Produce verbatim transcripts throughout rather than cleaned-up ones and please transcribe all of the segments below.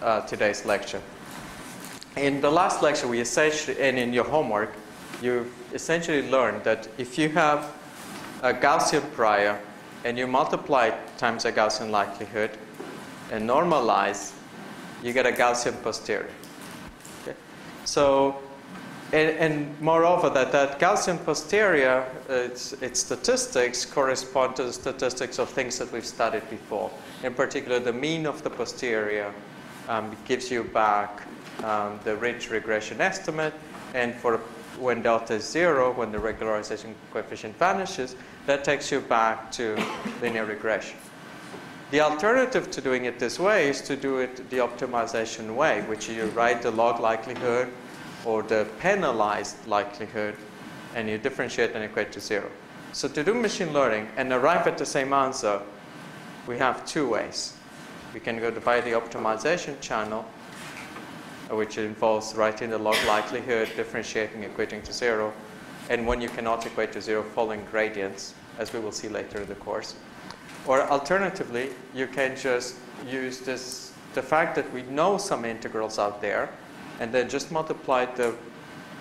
uh, today's lecture. In the last lecture, we essentially, and in your homework, you essentially learned that if you have a Gaussian prior and you multiply it times a Gaussian likelihood and normalize, you get a Gaussian posterior. Okay? So, and, and moreover, that, that Gaussian posterior, its, its statistics correspond to the statistics of things that we've studied before. In particular, the mean of the posterior um, gives you back um, the ridge regression estimate, and for when delta is zero, when the regularization coefficient vanishes, that takes you back to linear regression. The alternative to doing it this way is to do it the optimization way, which you write the log likelihood or the penalized likelihood, and you differentiate and equate to zero. So to do machine learning and arrive at the same answer, we have two ways. We can go by the optimization channel, which involves writing the log likelihood, differentiating, equating to zero, and when you cannot equate to zero, following gradients, as we will see later in the course. Or alternatively, you can just use this, the fact that we know some integrals out there, and then just multiply the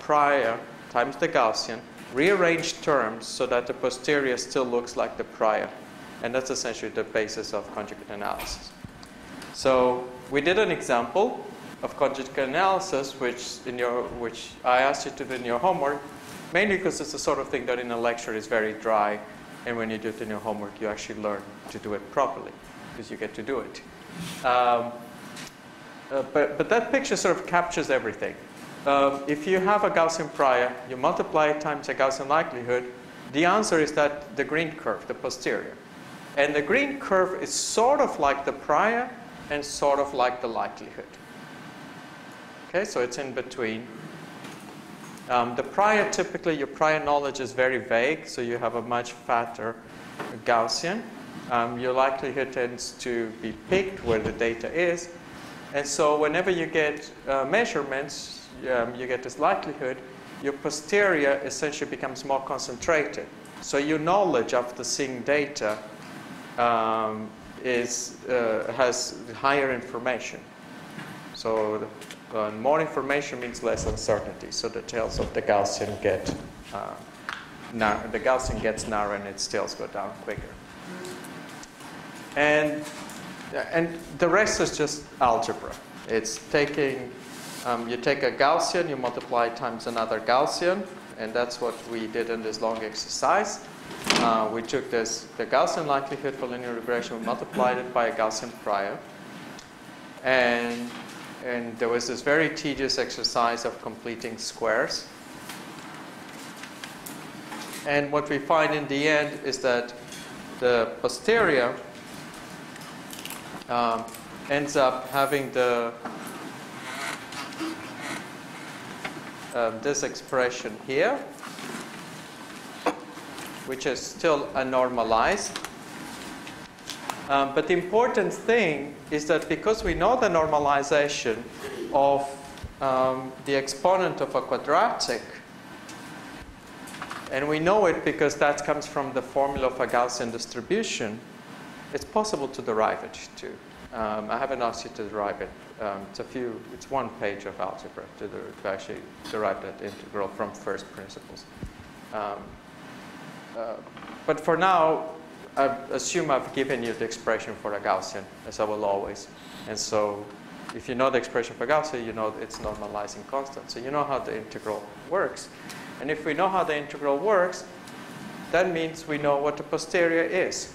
prior times the Gaussian, rearrange terms so that the posterior still looks like the prior. And that's essentially the basis of conjugate analysis. So we did an example of conjugate analysis, which, in your, which I asked you to do in your homework, mainly because it's the sort of thing that in a lecture is very dry, and when you do it in your homework, you actually learn to do it properly, because you get to do it. Um, uh, but, but that picture sort of captures everything. Um, if you have a Gaussian prior, you multiply it times a Gaussian likelihood, the answer is that the green curve, the posterior. And the green curve is sort of like the prior and sort of like the likelihood. Okay, so it's in between. Um, the prior, typically, your prior knowledge is very vague, so you have a much fatter Gaussian. Um, your likelihood tends to be picked where the data is. And so whenever you get uh, measurements, um, you get this likelihood, your posterior essentially becomes more concentrated. So your knowledge after seeing data um, is, uh, has higher information. So the, Uh, more information means less uncertainty, so the tails of the Gaussian get uh, narrow, the Gaussian gets narrow and its tails go down quicker. And and the rest is just algebra. It's taking um, you take a Gaussian, you multiply it times another Gaussian, and that's what we did in this long exercise. Uh, we took this the Gaussian likelihood for linear regression, we multiplied it by a Gaussian prior, and And there was this very tedious exercise of completing squares. And what we find in the end is that the posterior um, ends up having the uh, this expression here, which is still unnormalized. Um, but the important thing is that because we know the normalization of um, the exponent of a quadratic, and we know it because that comes from the formula of a Gaussian distribution, it's possible to derive it too. Um, I haven't asked you to derive it. Um, it's a few, it's one page of algebra to, the, to actually derive that integral from first principles. Um, uh, but for now, I assume I've given you the expression for a Gaussian, as I will always. And so if you know the expression for Gaussian, you know it's normalizing constant. So you know how the integral works. And if we know how the integral works, that means we know what the posterior is,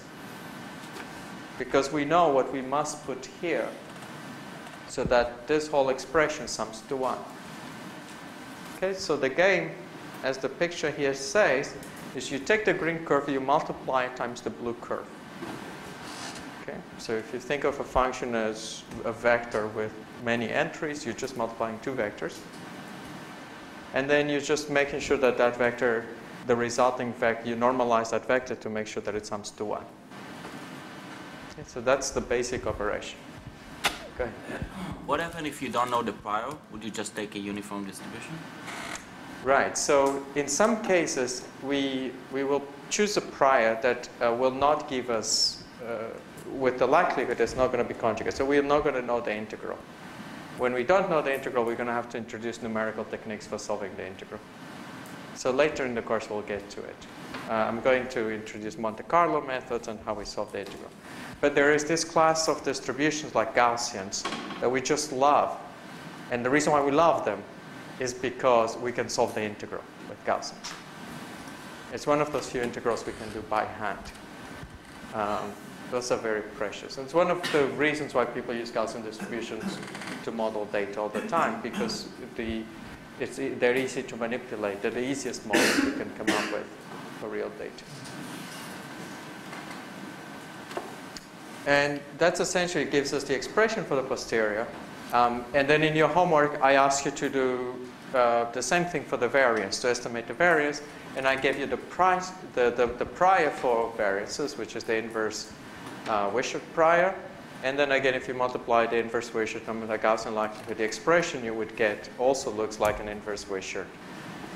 because we know what we must put here so that this whole expression sums to one. Okay, so the game, as the picture here says, is you take the green curve, you multiply it times the blue curve. Okay? So if you think of a function as a vector with many entries, you're just multiplying two vectors. And then you're just making sure that that vector, the resulting vector, you normalize that vector to make sure that it sums to one. Okay? So that's the basic operation. Go ahead. What happens if you don't know the prior? Would you just take a uniform distribution? Right, so in some cases, we, we will choose a prior that uh, will not give us uh, with the likelihood it's not going to be conjugate. So we're not going to know the integral. When we don't know the integral, we're going to have to introduce numerical techniques for solving the integral. So later in the course, we'll get to it. Uh, I'm going to introduce Monte Carlo methods on how we solve the integral. But there is this class of distributions like Gaussians that we just love. And the reason why we love them is because we can solve the integral with Gaussians. It's one of those few integrals we can do by hand. Um, those are very precious. And it's one of the reasons why people use Gaussian distributions to model data all the time, because the, it's, they're easy to manipulate. They're the easiest models you can come up with for real data. And that's essentially gives us the expression for the posterior. Um, and then in your homework, I asked you to do uh, the same thing for the variance, to estimate the variance. And I gave you the, price, the, the, the prior for variances, which is the inverse uh, Wishart prior. And then again, if you multiply the inverse Wishart number by Gaussian likelihood, the expression you would get also looks like an inverse Wishart.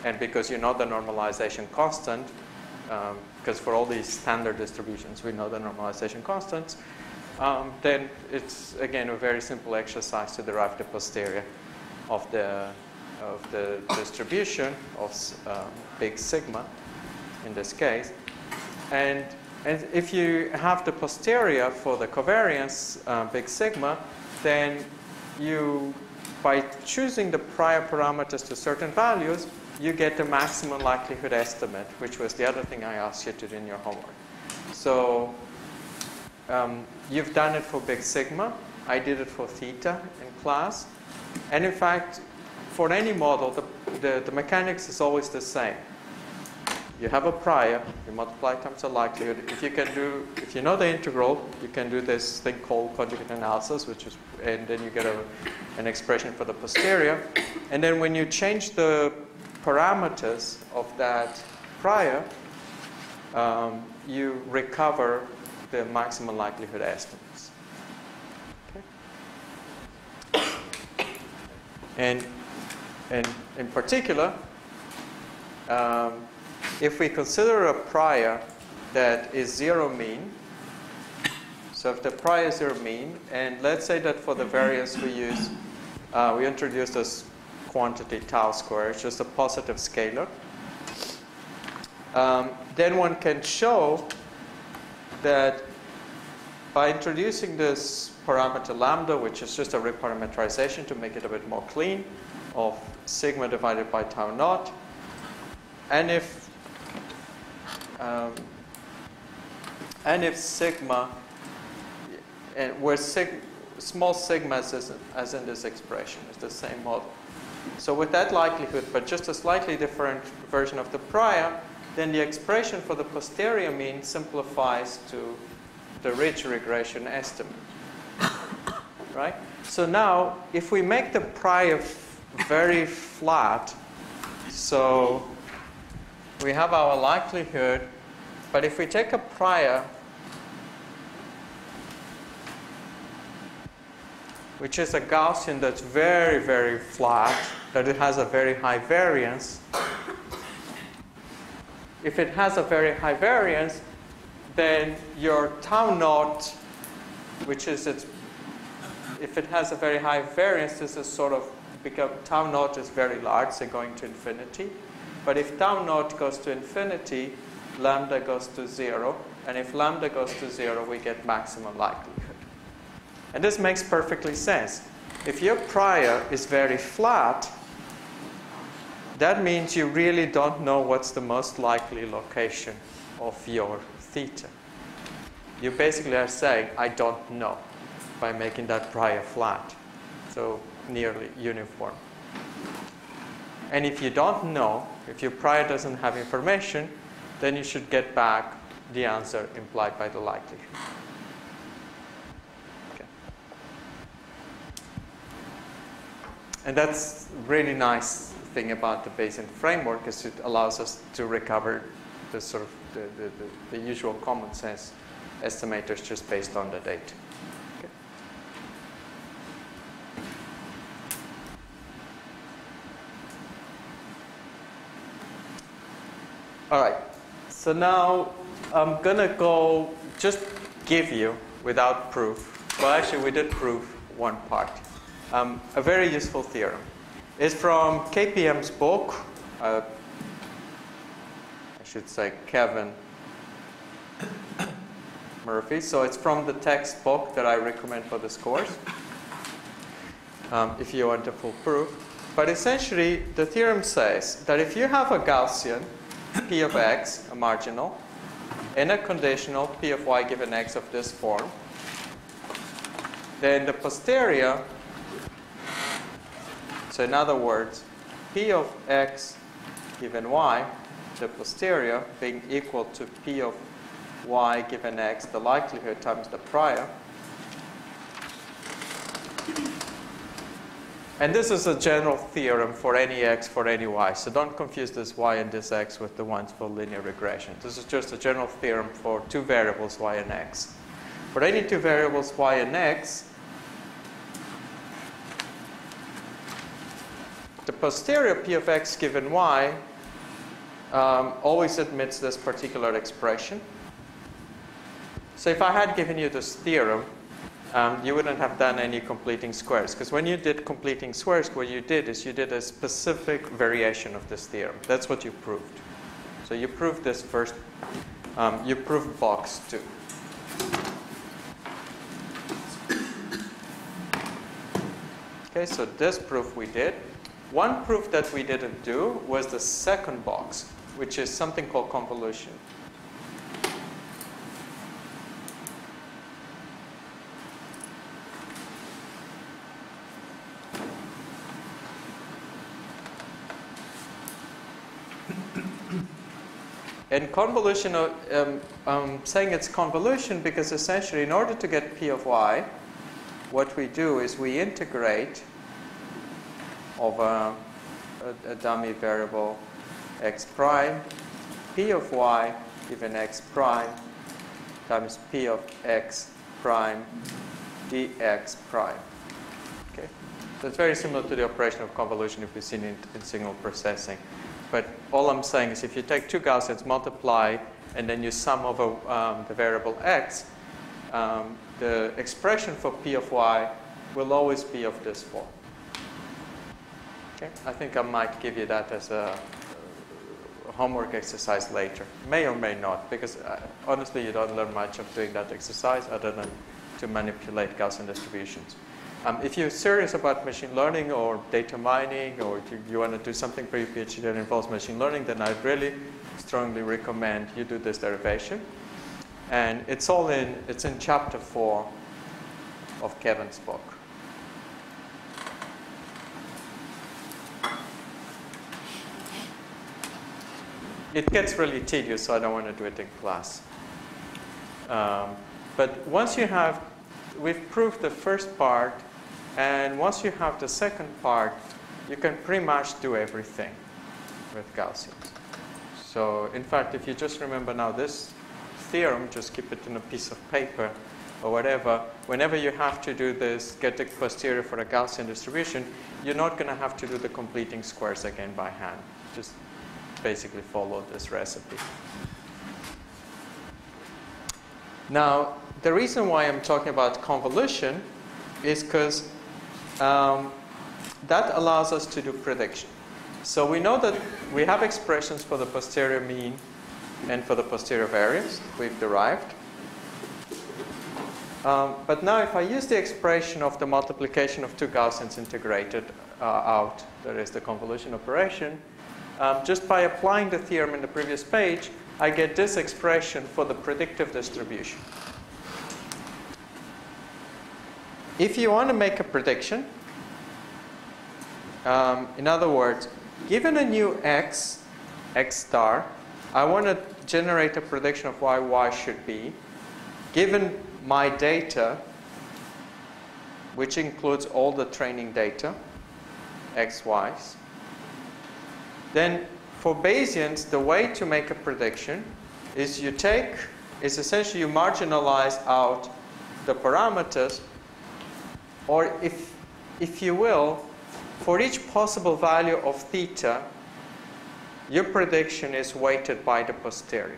And because you know the normalization constant, because um, for all these standard distributions, we know the normalization constants, um, then it's, again, a very simple exercise to derive the posterior of the of the distribution of um, big sigma in this case. And, and if you have the posterior for the covariance uh, big sigma, then you, by choosing the prior parameters to certain values, you get the maximum likelihood estimate, which was the other thing I asked you to do in your homework. So um, you've done it for big sigma. I did it for theta in class. And in fact, for any model, the, the, the mechanics is always the same. You have a prior, you multiply times the likelihood. If you can do, if you know the integral, you can do this thing called conjugate analysis, which is, and then you get a, an expression for the posterior. And then when you change the parameters of that prior, um, you recover the maximum likelihood estimates. Okay. And And in particular, um, if we consider a prior that is zero mean, so if the prior is zero mean, and let's say that for the variance we use, uh, we introduce this quantity tau squared, it's just a positive scalar, um, then one can show that by introducing this parameter lambda, which is just a reparametrization to make it a bit more clean, of sigma divided by tau naught. And if, um, and if sigma, and where sig small sigma is as in this expression, is the same model. So with that likelihood, but just a slightly different version of the prior, then the expression for the posterior mean simplifies to the ridge regression estimate, right? So now, if we make the prior very flat, so we have our likelihood, but if we take a prior which is a Gaussian that's very, very flat, that it has a very high variance, if it has a very high variance, then your tau naught, which is its, if it has a very high variance, this is sort of, because tau naught is very large, so going to infinity. But if tau naught goes to infinity, lambda goes to zero. And if lambda goes to zero, we get maximum likelihood. And this makes perfectly sense. If your prior is very flat, that means you really don't know what's the most likely location of your theta. You basically are saying, I don't know, by making that prior flat. So nearly uniform. And if you don't know, if your prior doesn't have information, then you should get back the answer implied by the likelihood. Okay. And that's a really nice thing about the Bayesian framework, is it allows us to recover the sort of the, the, the, the usual common sense estimators just based on the data. All right, so now I'm going to go just give you without proof. Well, actually, we did prove one part. Um, a very useful theorem. It's from K P M's book. Uh, I should say Kevin Murphy. So it's from the textbook that I recommend for this course, um, if you want a full proof. But essentially, the theorem says that if you have a Gaussian, P of x, a marginal, and a conditional, P of y given x of this form, then the posterior, so in other words, P of x given y, the posterior being equal to P of y given x, the likelihood times the prior. And this is a general theorem for any x, for any y. So don't confuse this y and this x with the ones for linear regression. This is just a general theorem for two variables, y and x. For any two variables, y and x, the posterior P of x given y um, always admits this particular expression. So if I had given you this theorem, um, you wouldn't have done any completing squares. Because when you did completing squares, what you did is you did a specific variation of this theorem. That's what you proved. So you proved this first. Um, you proved box two. Okay, so this proof we did. One proof that we didn't do was the second box, which is something called convolution. And convolution, um, I'm saying it's convolution because essentially in order to get P of y, what we do is we integrate over a, a dummy variable x prime, P of y given x prime times P of x prime dx prime. Okay, so it's very similar to the operation of convolution if we've seen it in signal processing. But all I'm saying is if you take two Gaussians, multiply, and then you sum over um, the variable x, um, the expression for P of y will always be of this form. Okay? I think I might give you that as a homework exercise later. May or may not, because uh, honestly, you don't learn much of doing that exercise other than to manipulate Gaussian distributions. Um, if you're serious about machine learning or data mining, or if you, you want to do something for your PhD that involves machine learning, then I really strongly recommend you do this derivation. And it's all in, it's in chapter four of Kevin's book. It gets really tedious, so I don't want to do it in class. Um, but once you have, we've proved the first part, and once you have the second part, you can pretty much do everything with Gaussians. So in fact, if you just remember now this theorem, just keep it in a piece of paper or whatever. Whenever you have to do this, get the posterior for a Gaussian distribution, you're not going to have to do the completing squares again by hand. Just basically follow this recipe. Now, the reason why I'm talking about convolution is because um, that allows us to do prediction. So we know that we have expressions for the posterior mean and for the posterior variance we've derived. Um, but now if I use the expression of the multiplication of two Gaussians integrated uh, out, that is the convolution operation, um, just by applying the theorem in the previous page, I get this expression for the predictive distribution. If you want to make a prediction, um, in other words, given a new x, x star, I want to generate a prediction of why y should be, given my data, which includes all the training data, x, y's. Then for Bayesians, the way to make a prediction is you take, is essentially you marginalize out the parameters, or if, if you will, for each possible value of theta, your prediction is weighted by the posterior.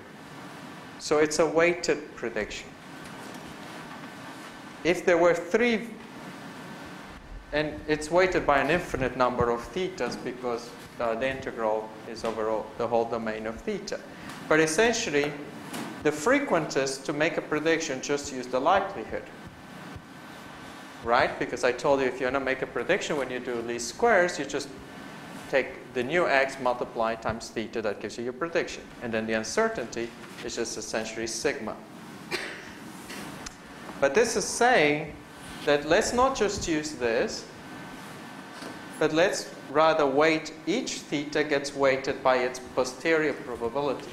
So it's a weighted prediction. if there were three, and it's weighted by an infinite number of thetas because uh, the integral is over the whole domain of theta. But essentially, the frequentist to make a prediction just use the likelihood, right? Because I told you if you want to make a prediction when you do least squares, you just take the new x multiplied times theta, that gives you your prediction. And then the uncertainty is just essentially sigma. But this is saying that let's not just use this, but let's rather weight each theta gets weighted by its posterior probability.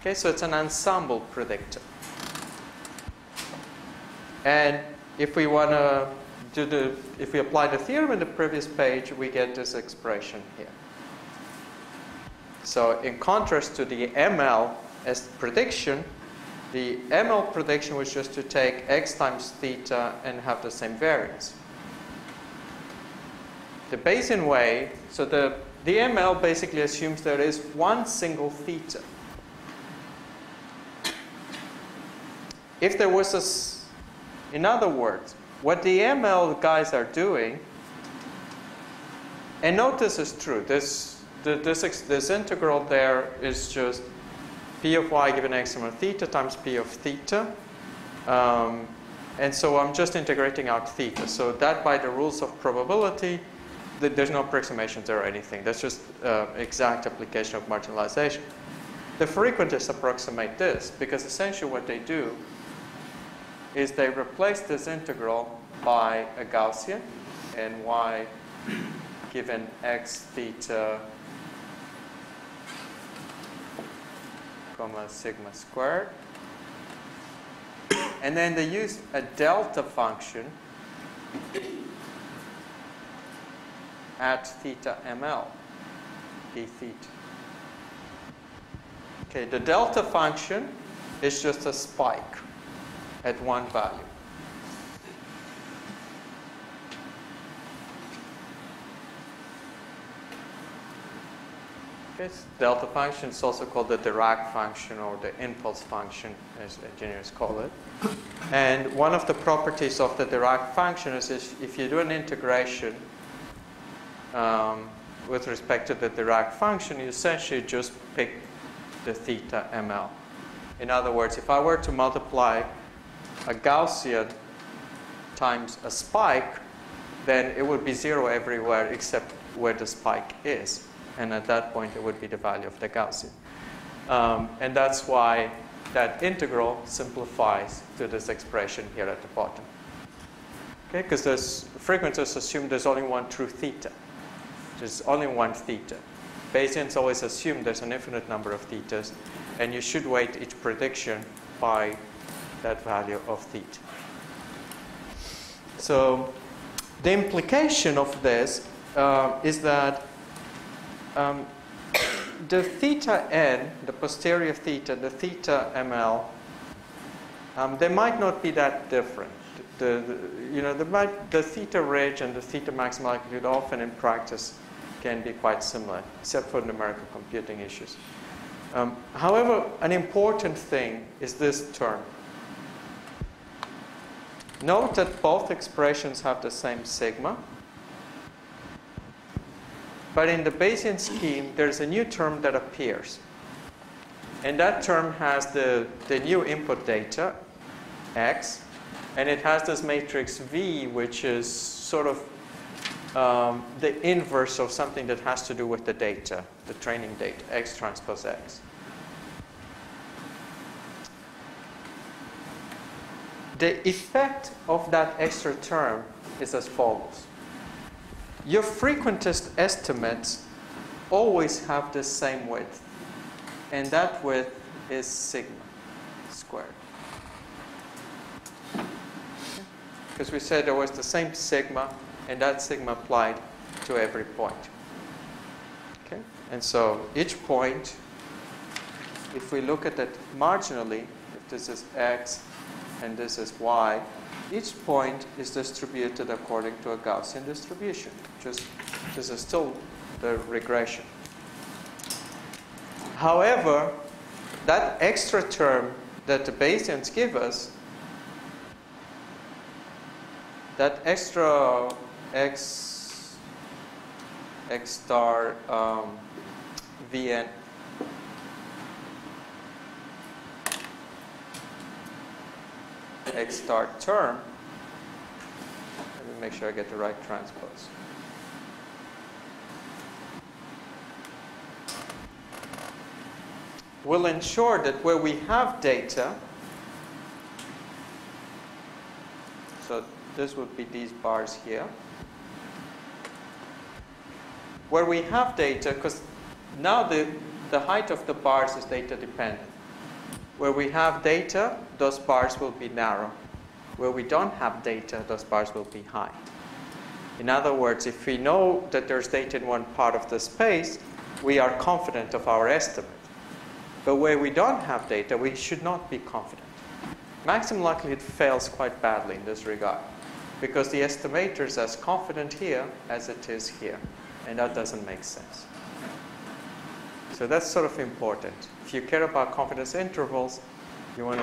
Okay, so it's an ensemble predictor. And if we want to do the, if we apply the theorem in the previous page, we get this expression here. So in contrast to the M L as the prediction, the M L prediction was just to take x times theta and have the same variance. The Bayesian way, so the, the M L basically assumes there is one single theta. If there was a, in other words, what the M L guys are doing, and note this is true, this, the, this, this integral there is just p of y given x equals theta times p of theta. Um, and so I'm just integrating out theta. So that by the rules of probability, th there's no approximations or anything. That's just uh, exact application of marginalization. The frequentists approximate this because essentially what they do is they replace this integral by a Gaussian and y given x theta comma sigma squared. And then they use a delta function at theta M L, d theta. Okay, the delta function is just a spike at one value. This delta function is also called the Dirac function or the impulse function, as engineers call it. And one of the properties of the Dirac function is if you do an integration um, with respect to the Dirac function, you essentially just pick the theta M L. In other words, if I were to multiply a Gaussian times a spike, then it would be zero everywhere except where the spike is. And at that point, it would be the value of the Gaussian. Um, and that's why that integral simplifies to this expression here at the bottom. Okay, because there's frequentists assume there's only one true theta. There's only one theta. Bayesians always assume there's an infinite number of thetas. And you should weight each prediction by that value of theta. So the implication of this uh, is that Um, the theta n, the posterior theta, the theta M L, um, they might not be that different. The, the, you know, the, the theta ridge and the theta maximal amplitude often in practice can be quite similar, except for numerical computing issues. Um, however, an important thing is this term. Note that both expressions have the same sigma. But in the Bayesian scheme, there's a new term that appears. And that term has the, the new input data, x. And it has this matrix V, which is sort of um, the inverse of something that has to do with the data, the training data, x transpose x. The effect of that extra term is as follows. Your frequentist estimates always have the same width. And that width is sigma squared. Because we said there was the same sigma, and that sigma applied to every point. Okay? And so each point, if we look at it marginally, if this is x and this is y, each point is distributed according to a Gaussian distribution. Just, this is still the regression. However, that extra term that the Bayesians give us that extra x x star um, vn x star term. Let me make sure I get the right transpose. We'll ensure that where we have data, so this would be these bars here, where we have data, because now the, the height of the bars is data dependent. Where we have data, those bars will be narrow. Where we don't have data, those bars will be high. In other words, if we know that there's data in one part of the space, we are confident of our estimate. But where we don't have data, we should not be confident. Maximum likelihood fails quite badly in this regard, because the estimator is as confident here as it is here, and that doesn't make sense. So that's sort of important. If you care about confidence intervals, you want to be